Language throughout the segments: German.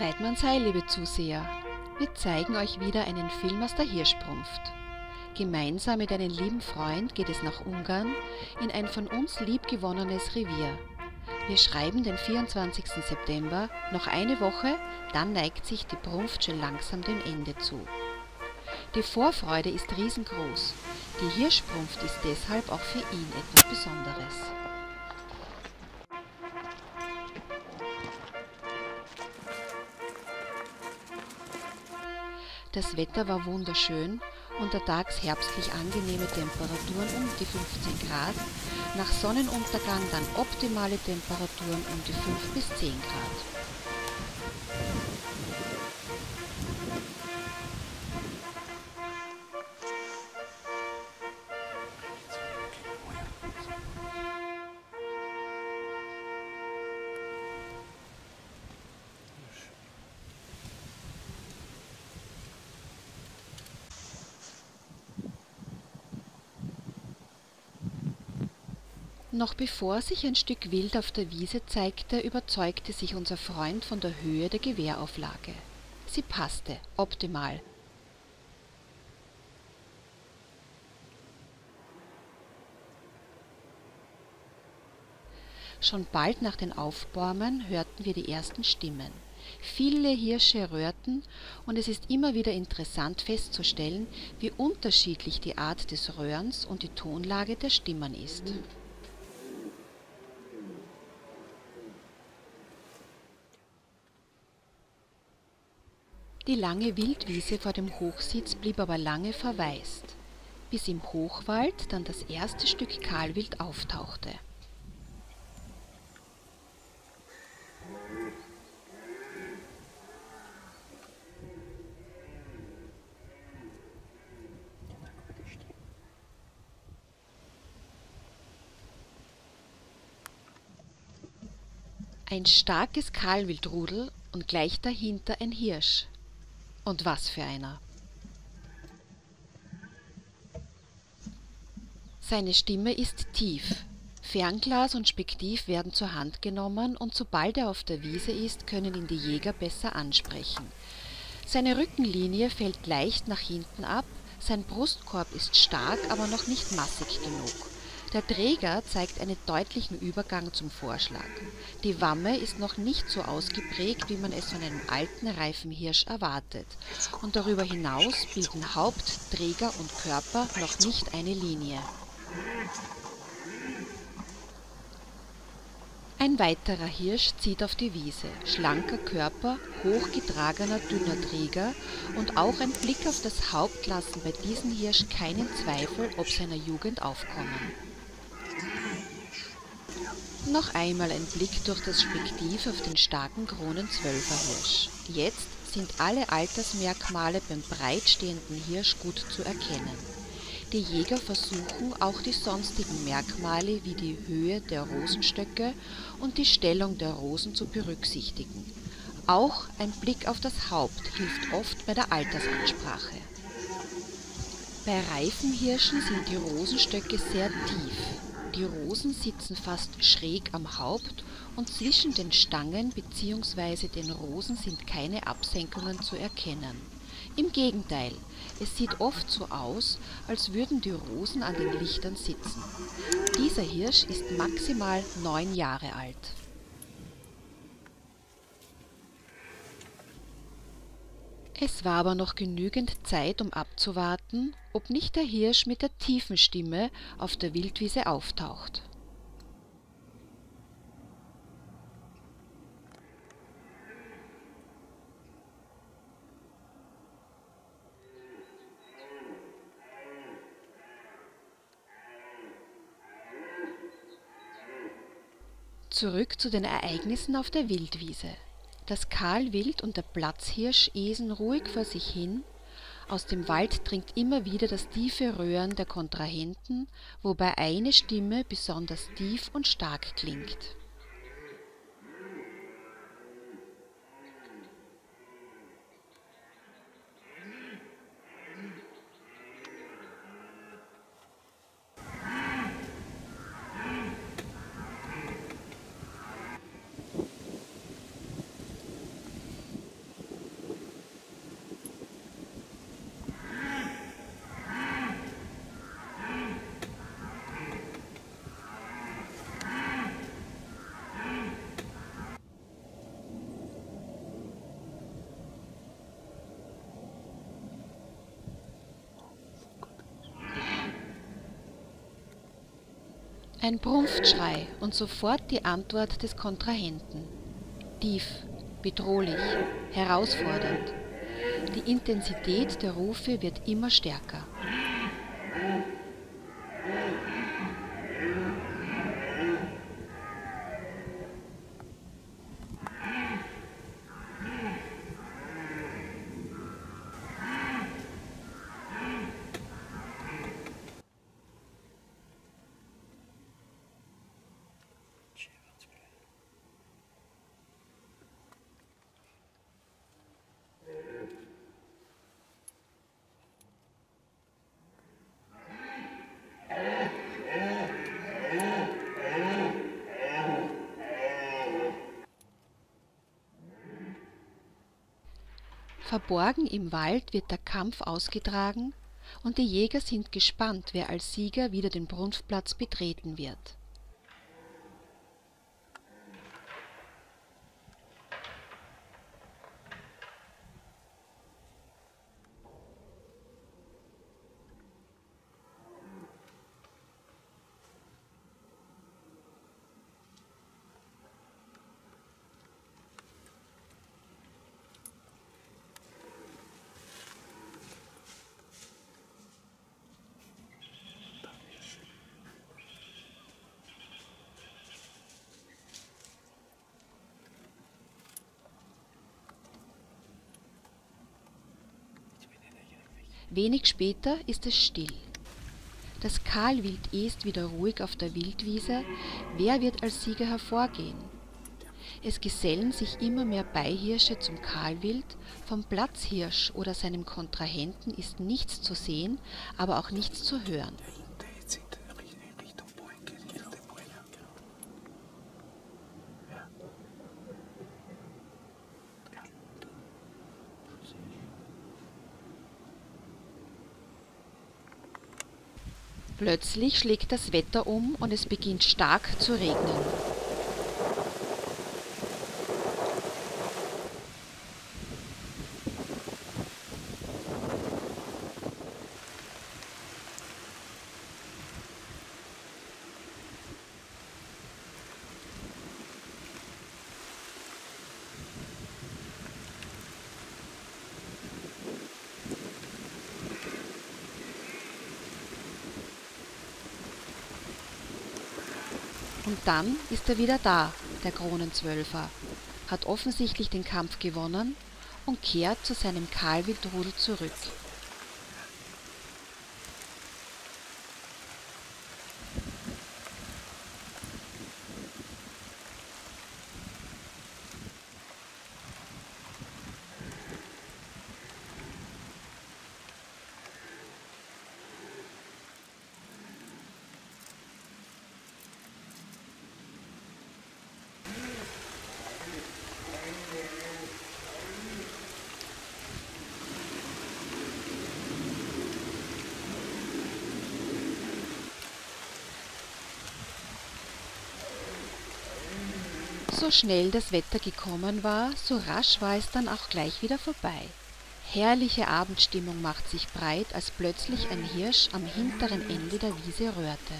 Weidmannsheil, liebe Zuseher, wir zeigen euch wieder einen Film aus der Hirschbrunft. Gemeinsam mit einem lieben Freund geht es nach Ungarn in ein von uns liebgewonnenes Revier. Wir schreiben den 24. September, noch eine Woche, dann neigt sich die Brunft schon langsam dem Ende zu. Die Vorfreude ist riesengroß, die Hirschbrunft ist deshalb auch für ihn etwas Besonderes. Das Wetter war wunderschön, untertags herbstlich angenehme Temperaturen um die 15 Grad, nach Sonnenuntergang dann optimale Temperaturen um die 5 bis 10 Grad. Noch bevor sich ein Stück Wild auf der Wiese zeigte, überzeugte sich unser Freund von der Höhe der Gewehrauflage. Sie passte, optimal. Schon bald nach den Aufbäumen hörten wir die ersten Stimmen. Viele Hirsche röhrten und es ist immer wieder interessant festzustellen, wie unterschiedlich die Art des Röhrens und die Tonlage der Stimmen ist. Die lange Wildwiese vor dem Hochsitz blieb aber lange verwaist, bis im Hochwald dann das erste Stück Kahlwild auftauchte. Ein starkes Kahlwildrudel und gleich dahinter ein Hirsch. Und was für einer! Seine Stimme ist tief. Fernglas und Spektiv werden zur Hand genommen und sobald er auf der Wiese ist, können ihn die Jäger besser ansprechen. Seine Rückenlinie fällt leicht nach hinten ab, sein Brustkorb ist stark, aber noch nicht massig genug. Der Träger zeigt einen deutlichen Übergang zum Vorschlag. Die Wamme ist noch nicht so ausgeprägt, wie man es von einem alten, reifen Hirsch erwartet. Und darüber hinaus bilden Haupt, Träger und Körper noch nicht eine Linie. Ein weiterer Hirsch zieht auf die Wiese. Schlanker Körper, hochgetragener, dünner Träger und auch ein Blick auf das Haupt lassen bei diesem Hirsch keinen Zweifel ob seiner Jugend aufkommen. Noch einmal ein Blick durch das Spektiv auf den starken Kronenzwölferhirsch. Jetzt sind alle Altersmerkmale beim breitstehenden Hirsch gut zu erkennen. Die Jäger versuchen auch die sonstigen Merkmale wie die Höhe der Rosenstöcke und die Stellung der Rosen zu berücksichtigen. Auch ein Blick auf das Haupt hilft oft bei der Altersansprache. Bei reifen Hirschen sind die Rosenstöcke sehr tief. Die Rosen sitzen fast schräg am Haupt und zwischen den Stangen bzw. den Rosen sind keine Absenkungen zu erkennen. Im Gegenteil, es sieht oft so aus, als würden die Rosen an den Lichtern sitzen. Dieser Hirsch ist maximal 9 Jahre alt. Es war aber noch genügend Zeit, um abzuwarten, ob nicht der Hirsch mit der tiefen Stimme auf der Wildwiese auftaucht. Zurück zu den Ereignissen auf der Wildwiese. Das Kahlwild und der Platzhirsch esen ruhig vor sich hin, aus dem Wald dringt immer wieder das tiefe Röhren der Kontrahenten, wobei eine Stimme besonders tief und stark klingt. Ein Brunftschrei und sofort die Antwort des Kontrahenten. Tief, bedrohlich, herausfordernd. Die Intensität der Rufe wird immer stärker. Verborgen im Wald wird der Kampf ausgetragen und die Jäger sind gespannt, wer als Sieger wieder den Brunftplatz betreten wird. Wenig später ist es still. Das Kahlwild ist wieder ruhig auf der Wildwiese. Wer wird als Sieger hervorgehen? Es gesellen sich immer mehr Beihirsche zum Kahlwild. Vom Platzhirsch oder seinem Kontrahenten ist nichts zu sehen, aber auch nichts zu hören. Plötzlich schlägt das Wetter um und es beginnt stark zu regnen. Und dann ist er wieder da, der Kronenzwölfer, hat offensichtlich den Kampf gewonnen und kehrt zu seinem Kahlwildrudel zurück. So schnell das Wetter gekommen war, so rasch war es dann auch gleich wieder vorbei. Herrliche Abendstimmung macht sich breit, als plötzlich ein Hirsch am hinteren Ende der Wiese röhrte.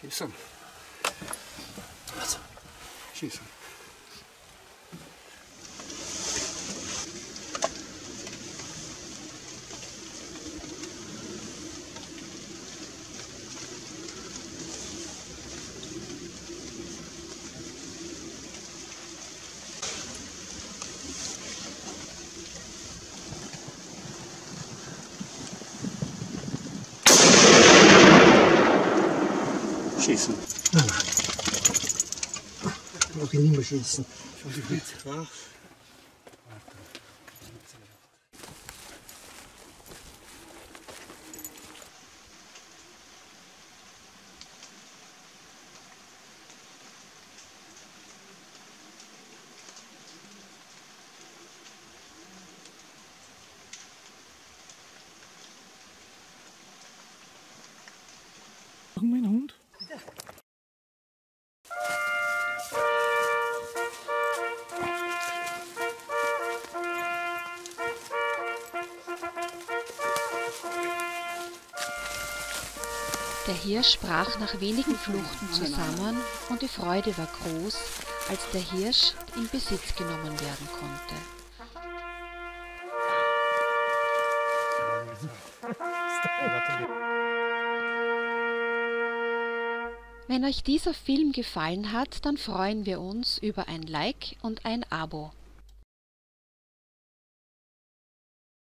Schießen. Also, schießen. Schießen. Nein, nein. Ich brauche nicht mehr schießen. Der Hirsch brach nach wenigen Fluchten zusammen und die Freude war groß, als der Hirsch in Besitz genommen werden konnte. Wenn euch dieser Film gefallen hat, dann freuen wir uns über ein Like und ein Abo.